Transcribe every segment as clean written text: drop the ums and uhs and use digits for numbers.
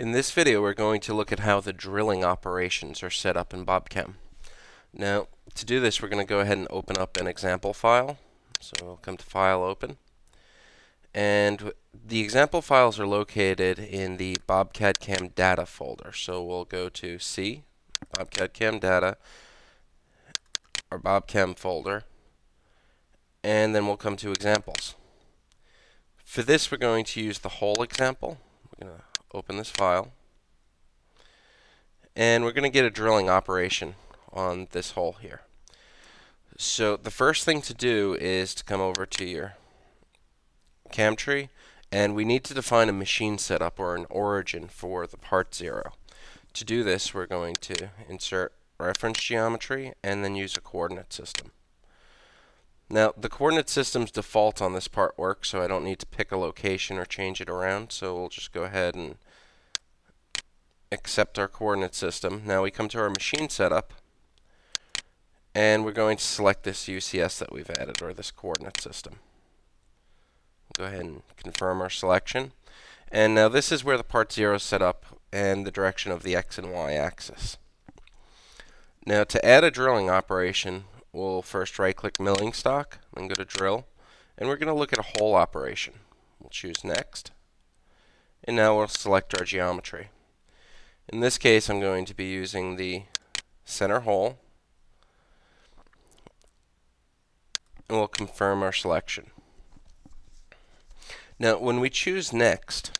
In this video, we're going to look at how the drilling operations are set up in BobCAM. Now, to do this, we're going to go ahead and open up an example file. So we'll come to File, Open. And the example files are located in the BobCAD-CAM Data folder. So we'll go to C, BobCAD-CAM Data, our BobCAM folder, and then we'll come to Examples. For this, we're going to use the whole example. We're going to open this file, and we're going to get a drilling operation on this hole here. So the first thing to do is to come over to your cam tree, and we need to define a machine setup or an origin for the part 0. To do this, we're going to insert reference geometry and then use a coordinate system. Now, the coordinate system's default on this part works, so I don't need to pick a location or change it around, so we'll just go ahead and accept our coordinate system. Now we come to our machine setup, and we're going to select this UCS that we've added, or this coordinate system. We'll go ahead and confirm our selection. And now this is where the part 0 is set up and the direction of the X and Y axis. Now to add a drilling operation, we'll first right-click milling stock, then go to drill, and we're going to look at a hole operation. We'll choose next, and now we'll select our geometry. In this case, I'm going to be using the center hole, and we'll confirm our selection. Now, when we choose next,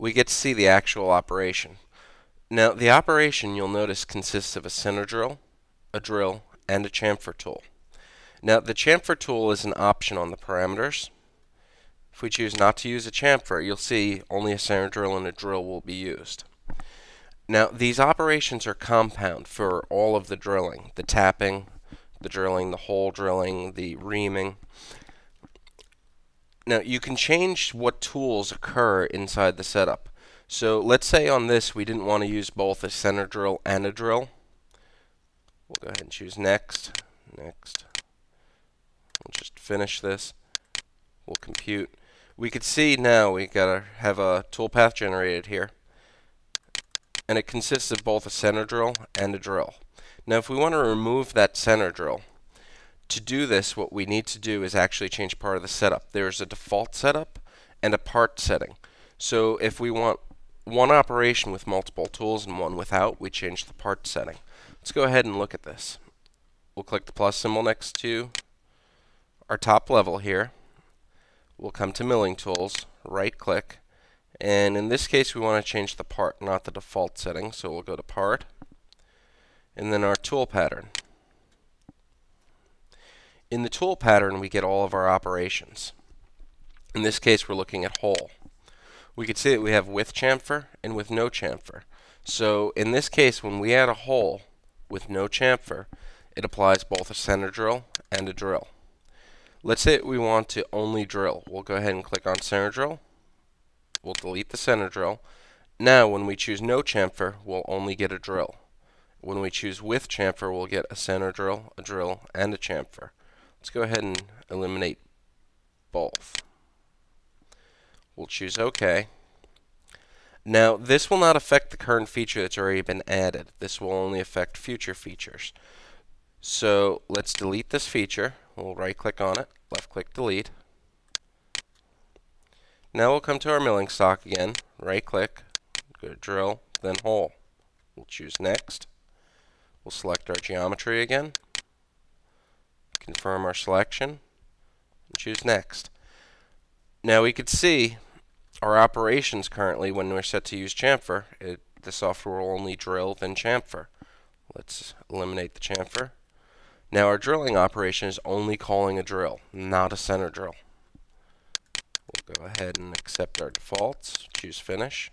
we get to see the actual operation. Now, the operation, you'll notice, consists of a center drill, a drill, and a chamfer tool. Now, the chamfer tool is an option on the parameters. If we choose not to use a chamfer, you'll see only a center drill and a drill will be used. Now, these operations are compound for all of the drilling, the tapping, the drilling, the hole drilling, the reaming. Now, you can change what tools occur inside the setup. So, let's say on this we didn't want to use both a center drill and a drill. We'll go ahead and choose next, next. We'll just finish this. We'll compute. We could see now we gotta have a toolpath generated here, and it consists of both a center drill and a drill. Now, if we want to remove that center drill, to do this, what we need to do is actually change part of the setup. There's a default setup and a part setting. So if we want one operation with multiple tools and one without, we change the part setting. Let's go ahead and look at this. We'll click the plus symbol next to our top level here. We'll come to Milling Tools, right click, and in this case we want to change the part, not the default setting, so we'll go to Part, and then our tool pattern. In the tool pattern we get all of our operations. In this case we're looking at hole. We can see that we have with chamfer and with no chamfer. So in this case, when we add a hole with no chamfer, it applies both a center drill and a drill. Let's say we want to only drill. We'll go ahead and click on center drill. We'll delete the center drill. Now when we choose no chamfer, we'll only get a drill. When we choose with chamfer, we'll get a center drill, and a chamfer. Let's go ahead and eliminate both. We'll choose OK. Now, this will not affect the current feature that's already been added. This will only affect future features. So let's delete this feature. We'll right click on it, left click delete. Now we'll come to our milling stock again, right click, go to drill, then hole. We'll choose next. We'll select our geometry again, confirm our selection, and choose next. Now we could see our operations currently, when we're set to use chamfer, the software will only drill, then chamfer. Let's eliminate the chamfer. Now our drilling operation is only calling a drill, not a center drill. We'll go ahead and accept our defaults, choose finish.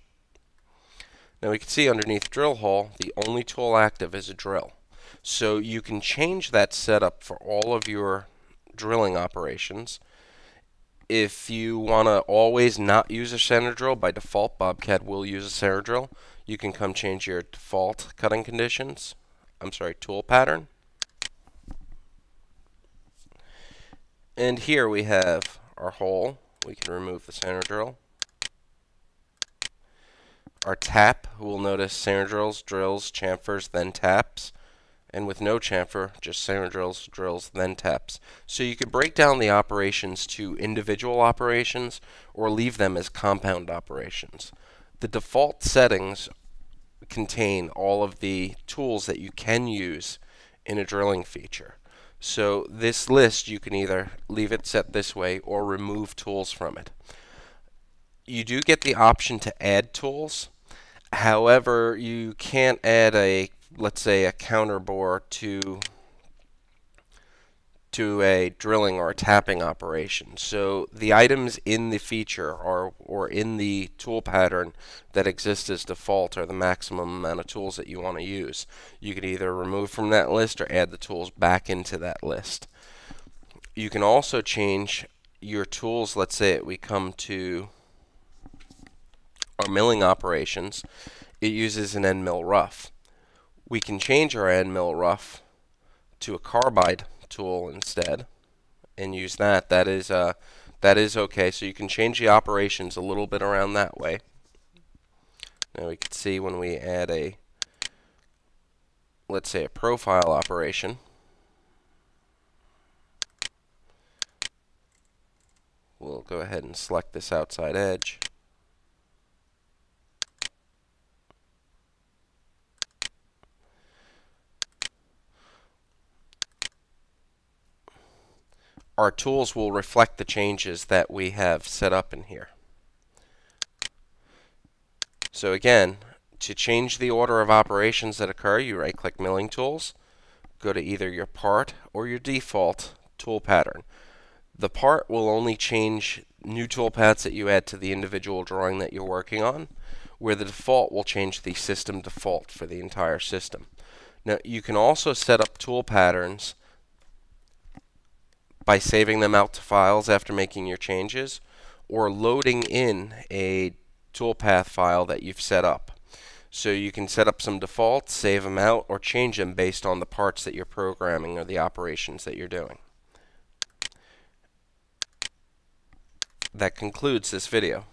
Now we can see underneath drill hole, the only tool active is a drill. So you can change that setup for all of your drilling operations. If you want to always not use a center drill, by default BobCAD will use a center drill. You can come change your default cutting conditions, tool pattern. And here we have our hole. We can remove the center drill. Our tap, we'll notice center drills, drills, chamfers, then taps. And with no chamfer, just center drills, drills, then taps. So you could break down the operations to individual operations or leave them as compound operations. The default settings contain all of the tools that you can use in a drilling feature. So this list, you can either leave it set this way or remove tools from it. You do get the option to add tools. However, you can't add a, let's say, a counter bore to a drilling or a tapping operation. So the items in the feature are, or in the tool pattern that exists as default, are the maximum amount of tools that you want to use. You could either remove from that list or add the tools back into that list. You can also change your tools. Let's say we come to our milling operations. It uses an end mill rough. We can change our end mill rough to a carbide tool instead and use that. That is okay. So you can change the operations a little bit around that way. Now we can see when we add a, let's say, a profile operation. We'll go ahead and select this outside edge. Our tools will reflect the changes that we have set up in here. So again, to change the order of operations that occur, you right click Milling Tools, go to either your part or your default tool pattern. The part will only change new tool paths that you add to the individual drawing that you're working on, where the default will change the system default for the entire system. Now you can also set up tool patterns by saving them out to files after making your changes, or loading in a toolpath file that you've set up. So you can set up some defaults, save them out, or change them based on the parts that you're programming or the operations that you're doing. That concludes this video.